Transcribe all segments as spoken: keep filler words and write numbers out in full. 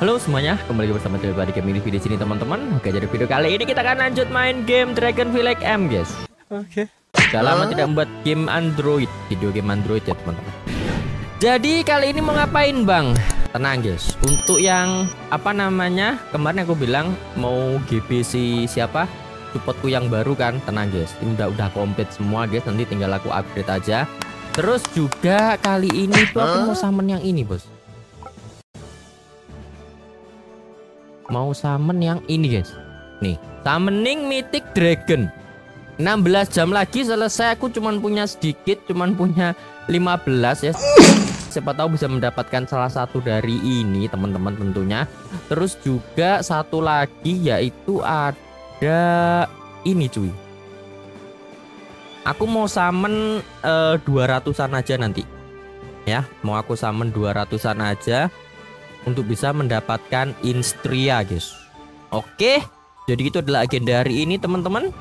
Halo semuanya, kembali bersama A D Y Y GamingTV di sini teman-teman. Oke, jadi video kali ini kita akan lanjut main game Dragon Village M, guys. Oke. Sudah lama tidak membuat game Android, video game Android ya teman-teman. Jadi kali ini mau ngapain, Bang? Tenang guys, untuk yang apa namanya kemarin aku bilang mau G B si siapa supportku yang baru kan, tenang guys, ini udah udah komplit semua guys, nanti tinggal aku upgrade aja. Terus juga kali ini tuh aku mau summon yang ini bos, mau summon yang ini guys, nih summoning mythic dragon. Enam belas jam lagi selesai, aku cuman punya sedikit, cuman punya lima belas ya. Siapa tahu bisa mendapatkan salah satu dari ini teman-teman tentunya. Terus juga satu lagi yaitu ada ini cuy, aku mau summon uh, dua ratusan aja nanti ya, mau aku summon dua ratusan aja untuk bisa mendapatkan Instria guys. Oke, jadi itu adalah agenda hari ini teman-teman.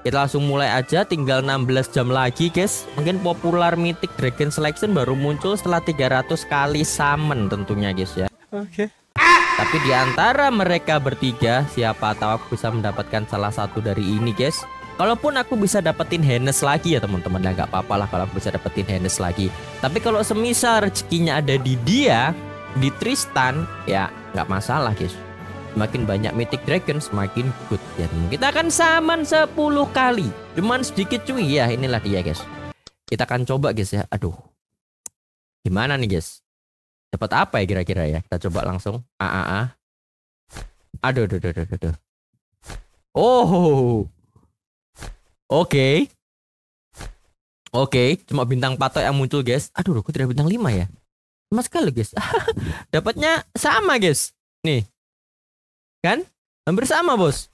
Kita langsung mulai aja, tinggal enam belas jam lagi guys. Mungkin popular mythic dragon selection baru muncul setelah tiga ratus kali summon tentunya guys ya. Oke. Okay. Tapi di antara mereka bertiga, siapa tahu aku bisa mendapatkan salah satu dari ini guys. Kalaupun aku bisa dapetin Hennes lagi ya teman-teman, ya nggak apa-apa lah kalau aku bisa dapetin Hennes lagi. Tapi kalau semisal rezekinya ada di dia, di Tristan, ya nggak masalah guys. Semakin banyak mythic dragon semakin good ya. Kita akan summon sepuluh kali. Cuman sedikit cuy ya, inilah dia guys. Kita akan coba guys ya. Aduh. Gimana nih guys? Dapat apa ya kira-kira ya? Kita coba langsung. A a a. Aduh aduh aduh aduh aduh. Oh. Oke. Okay. Oke, okay. Cuma bintang patok yang muncul guys. Aduh, aku tidak bintang lima ya. Mas sekali guys. Dapatnya sama guys. Nih. Kan hampir sama bos.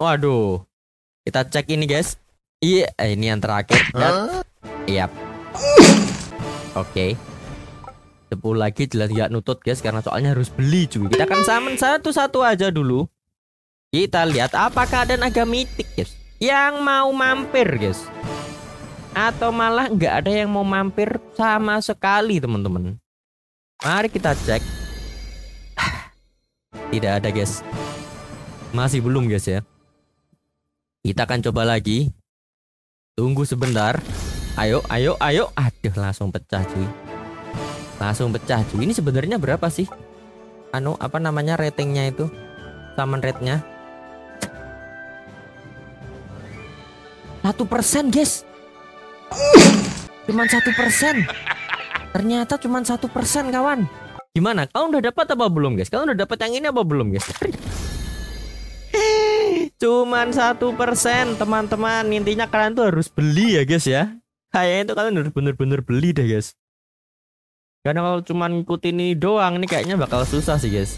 Waduh, kita cek ini guys. Iya, ini yang terakhir. Dan iya, yep. Oke, okay. sepuluh lagi jelas nggak nutut guys, karena soalnya harus beli cuy. Kita akan summon satu-satu aja dulu. Kita lihat apakah ada naga mitik guys yang mau mampir guys, atau malah nggak ada yang mau mampir sama sekali teman-teman. Mari kita cek. Tidak ada guys, masih belum guys ya. Kita akan coba lagi. Tunggu sebentar. Ayo, ayo, ayo. Aduh, langsung pecah cuy. Langsung pecah cuy. Ini sebenarnya berapa sih? Anu, apa namanya ratingnya itu? Summon rate-nya satu persen guys. Cuman satu persen. Ternyata cuman satu persen kawan. Gimana? Kau udah dapat apa belum guys? Kau udah dapat yang ini apa belum guys? Cuman satu persen teman-teman. Intinya kalian tuh harus beli ya guys ya. Kayaknya itu kalian harus bener-bener beli deh guys. Karena kalau cuman ikutin ini doang, ini kayaknya bakal susah sih guys.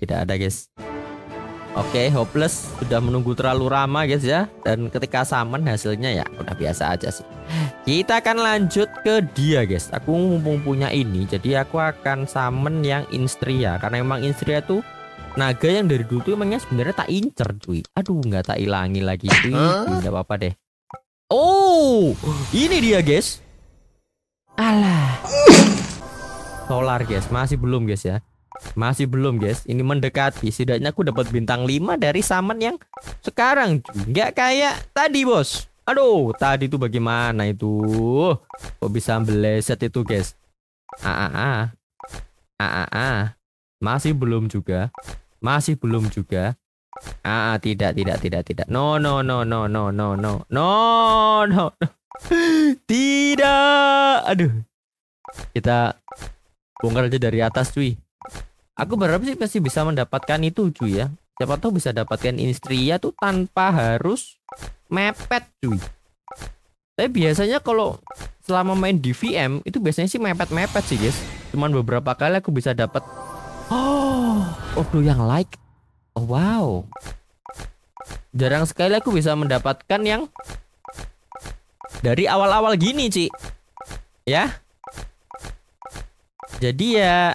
Tidak ada guys. Oke, hopeless. Sudah menunggu terlalu lama guys ya. Dan ketika summon hasilnya ya udah biasa aja sih. Kita akan lanjut ke dia guys. Aku mumpung punya ini, jadi aku akan summon yang Instria. Karena emang Instria tuh naga yang dari dulu tuh emangnya sebenarnya tak incer cuy. Aduh, nggak tak ilangi lagi cuy. Nggak apa-apa deh. Oh, ini dia guys. Alah, solar guys. Masih belum guys ya. Masih belum guys. Ini mendekati. Setidaknya aku dapat bintang lima dari summon yang sekarang. Nggak kayak tadi bos. Aduh, tadi tuh bagaimana itu? Kok bisa meleset itu guys? Aa, aa, masih belum juga. Masih belum juga. Aa, tidak, tidak, tidak, tidak. No, no, no, no, no, no, no, no, no. Tidak. Aduh. Kita bongkar aja dari atas cuy. Aku berharap sih pasti bisa mendapatkan itu cuy ya. Siapa tahu bisa dapatkan Instria tuh tanpa harus mepet cuy. Tapi biasanya kalau selama main di V M itu biasanya sih mepet-mepet sih guys. Cuman beberapa kali aku bisa dapat. Oh, aduh yang like. Oh, wow. Jarang sekali aku bisa mendapatkan yang dari awal-awal gini Ci. Ya. Jadi ya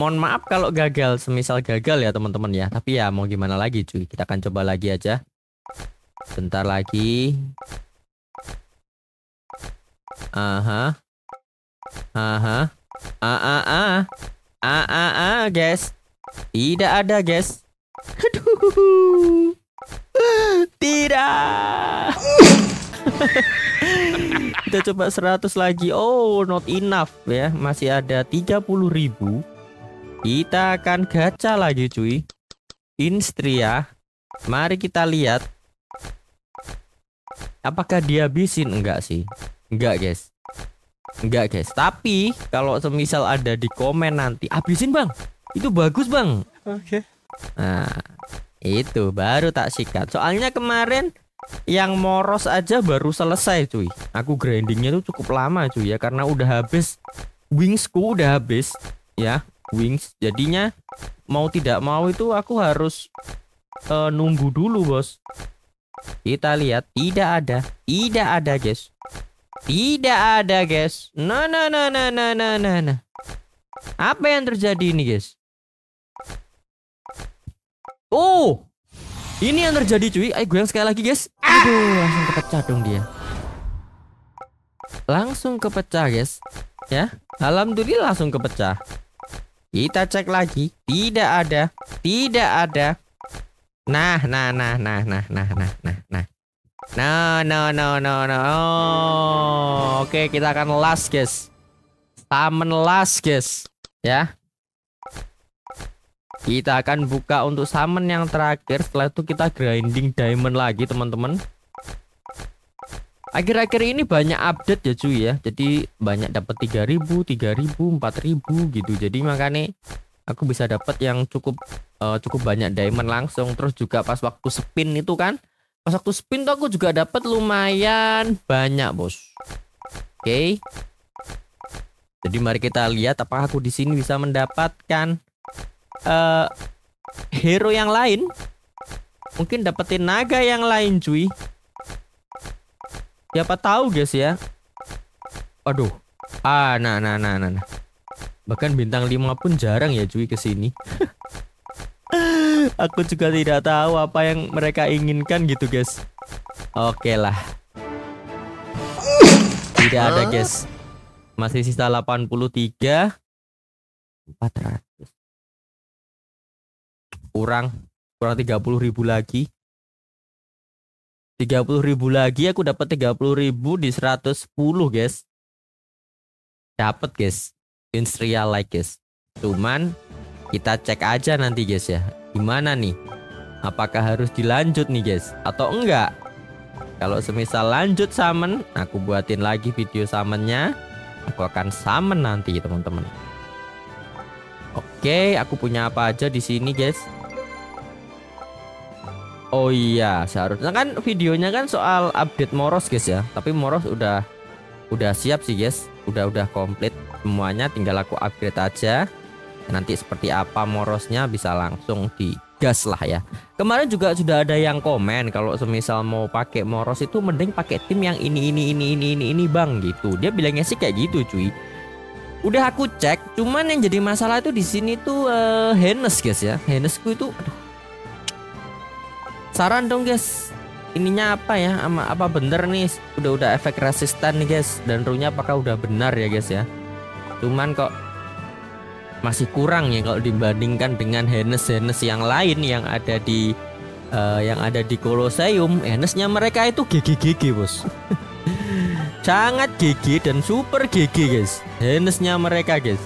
mohon maaf kalau gagal, semisal gagal ya teman-teman ya. Tapi ya mau gimana lagi cuy, kita akan coba lagi aja. Bentar lagi. Aha. Aha. A a a. A a a guys. Tidak ada, guys. Aduh. Tidak. Kita coba seratus lagi. Oh, not enough ya. Masih ada tiga puluh ribu. Kita akan gacha lagi, cuy. Instria. Mari kita lihat. Apakah dihabisin? Enggak sih. Enggak, guys. Enggak, guys. Tapi kalau semisal ada di komen nanti, habisin, Bang. Itu bagus, Bang. Oke. Okay. Nah, itu baru tak sikat. Soalnya kemarin yang Moros aja baru selesai, cuy. Aku grindingnya tuh cukup lama, cuy, ya, karena udah habis wingsku, udah habis ya wings. Jadinya mau tidak mau itu aku harus uh, nunggu dulu, bos. Kita lihat. Tidak ada, tidak ada, guys. Tidak ada, guys. Nah, nah, nah, nah, nah, nah, nah. Apa yang terjadi ini, guys? Oh, ini yang terjadi, cuy. Ayo goyang sekali lagi, guys. Aduh, langsung kepecah dong dia. Langsung kepecah, guys. Ya, alhamdulillah langsung kepecah. Kita cek lagi. Tidak ada, tidak ada. Nah, nah, nah, nah, nah, nah, nah, nah, nah. No, no, no, no, no. Oh, oke, okay, kita akan last, guys. Taman last, guys. Ya. Kita akan buka untuk summon yang terakhir. Setelah itu kita grinding diamond lagi, teman-teman. Akhir-akhir ini banyak update ya, cuy, ya. Jadi banyak dapat tiga ribu, tiga ribu, empat ribu gitu. Jadi makanya aku bisa dapat yang cukup uh, cukup banyak diamond langsung. Terus juga pas waktu spin itu kan. Pas waktu spin tuh aku juga dapat lumayan banyak, bos. Oke. Okay. Jadi mari kita lihat apakah aku di sini bisa mendapatkan Uh, hero yang lain. Mungkin dapetin naga yang lain, cuy. Siapa tahu, guys, ya. Aduh. Ah, nah, nah, nah, nah. Bahkan bintang lima pun jarang ya, cuy, kesini. Aku juga tidak tahu apa yang mereka inginkan gitu, guys. Oke lah. Tidak ada, guys. Masih sisa delapan puluh tiga, empat ratus. Kurang kurang tiga puluh ribu lagi. tiga puluh ribu lagi, aku dapat tiga puluh ribu di seratus sepuluh, guys. Dapat, guys. Instria like, guys. Cuman kita cek aja nanti, guys, ya. Gimana nih? Apakah harus dilanjut nih, guys, atau enggak? Kalau semisal lanjut summon, aku buatin lagi video summonnya. Aku akan summon nanti, teman-teman. Oke, aku punya apa aja di sini, guys. Oh iya, seharusnya kan videonya kan soal update Moros, guys, ya. Tapi Moros udah udah siap sih, guys. Udah udah komplit semuanya, tinggal aku upgrade aja. Nanti seperti apa Morosnya bisa langsung digas lah ya. Kemarin juga sudah ada yang komen kalau semisal mau pakai Moros itu mending pakai tim yang ini ini ini ini ini ini, Bang, gitu. Dia bilangnya sih kayak gitu, cuy. Udah aku cek, cuman yang jadi masalah itu di sini tuh uh, Hennes, guys, ya. Hennesku itu, aduh. Saran dong, guys, ininya apa ya, ama apa bener nih, udah-udah efek resisten nih, guys, dan runya apakah udah benar ya, guys, ya. Cuman kok masih kurang ya kalau dibandingkan dengan Hennes-Hennes yang lain yang ada di uh, yang ada di Colosseum. Hennesnya mereka itu G G G G, bos. Sangat G G dan super G G, guys. Hennesnya mereka, guys.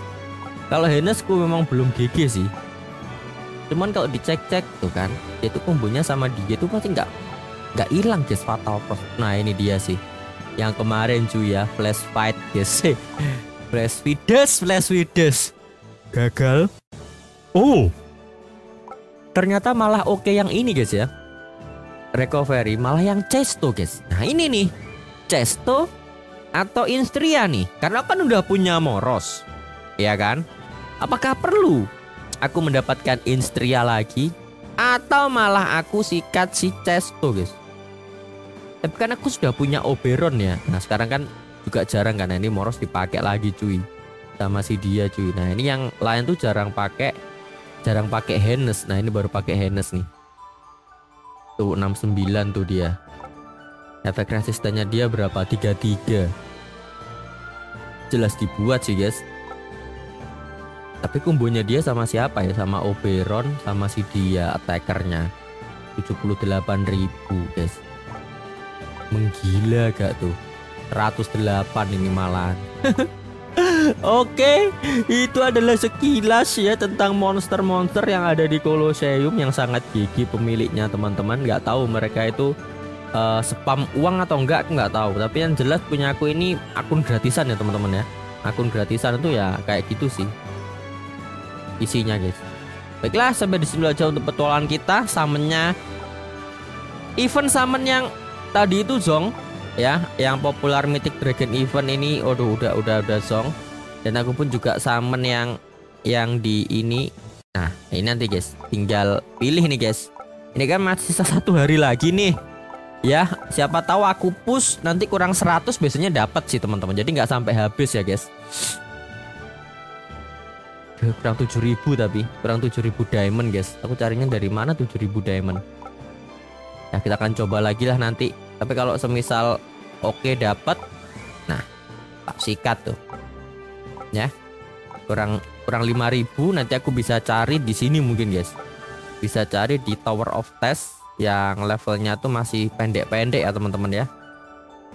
Kalau Hennesku memang belum G G sih. Cuman kalau dicek-cek tuh kan, dia tuh kombonya sama dia tuh pasti nggak nggak hilang, guys. Fatal Prof. Nah, ini dia sih yang kemarin, cuy, ya. Flash fight, guys. Flash fides, flash fides. Gagal. Oh, ternyata malah oke yang ini, guys, ya. Recovery malah yang Cesto, guys. Nah, ini nih Cesto atau Instria nih, karena kan udah punya Moros, ya kan? Apakah perlu aku mendapatkan Instria lagi, atau malah aku sikat si Cesto, guys? Tapi kan aku sudah punya Oberon ya. Nah, sekarang kan juga jarang kan, ini Moros dipakai lagi, cuy, sama si dia, cuy. Nah, ini yang lain tuh jarang pakai, jarang pakai Hennes. Nah, ini baru pakai Hennes nih. Tuh enam puluh sembilan tuh dia. Efek resistennya dia berapa? tiga puluh tiga. Jelas dibuat sih, guys. Tapi kumbonya dia sama siapa ya? Sama Oberon, sama si dia attackernya. tujuh puluh delapan ribu guys. Menggila gak tuh? seratus delapan ini malahan. Oke, itu adalah sekilas ya tentang monster-monster yang ada di Colosseum yang sangat gigih pemiliknya teman-teman. Nggak tahu mereka itu uh, spam uang atau enggak, aku nggak tahu. Tapi yang jelas punya aku ini akun gratisan ya teman-teman ya. Akun gratisan itu ya kayak gitu sih isinya guys. Baiklah, sampai di sini aja untuk petualangan kita. Summonnya, event summon yang tadi itu zong ya, yang popular Mythic Dragon event ini, aduh udah udah udah song. Dan aku pun juga summon yang yang di ini. Nah ini nanti guys, tinggal pilih nih guys. Ini kan masih sisa satu hari lagi nih. Ya siapa tahu aku push nanti kurang seratus biasanya dapat sih teman-teman. Jadi nggak sampai habis ya guys. Kurang tujuh ribu tapi kurang tujuh ribu diamond guys. Aku carinya dari mana tujuh ribu diamond? Ya kita akan coba lagi lah nanti. Tapi kalau semisal oke okay, dapat, nah tak sikat tuh, ya kurang kurang lima ribu nanti aku bisa cari di sini mungkin guys, bisa cari di Tower of Test yang levelnya tuh masih pendek-pendek ya teman-teman ya.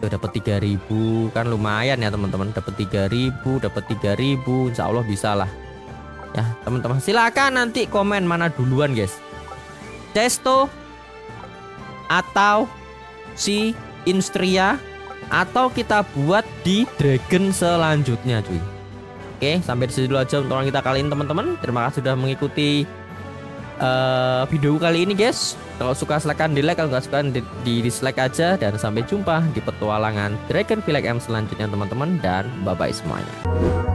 Tuh dapat tiga ribu kan lumayan ya teman-teman, dapat tiga ribu, dapat tiga ribu, insya Allah bisa lah, ya teman-teman. Silakan nanti komen mana duluan guys, Cesto atau si Instria, atau kita buat di Dragon selanjutnya cuy. Oke, sampai di situ aja untuk kita kali ini teman-teman. Terima kasih sudah mengikuti uh, video kali ini guys. Kalau suka silahkan di like, kalau nggak suka di, di dislike aja. Dan sampai jumpa di petualangan Dragon Village M selanjutnya teman-teman. Dan bye-bye semuanya.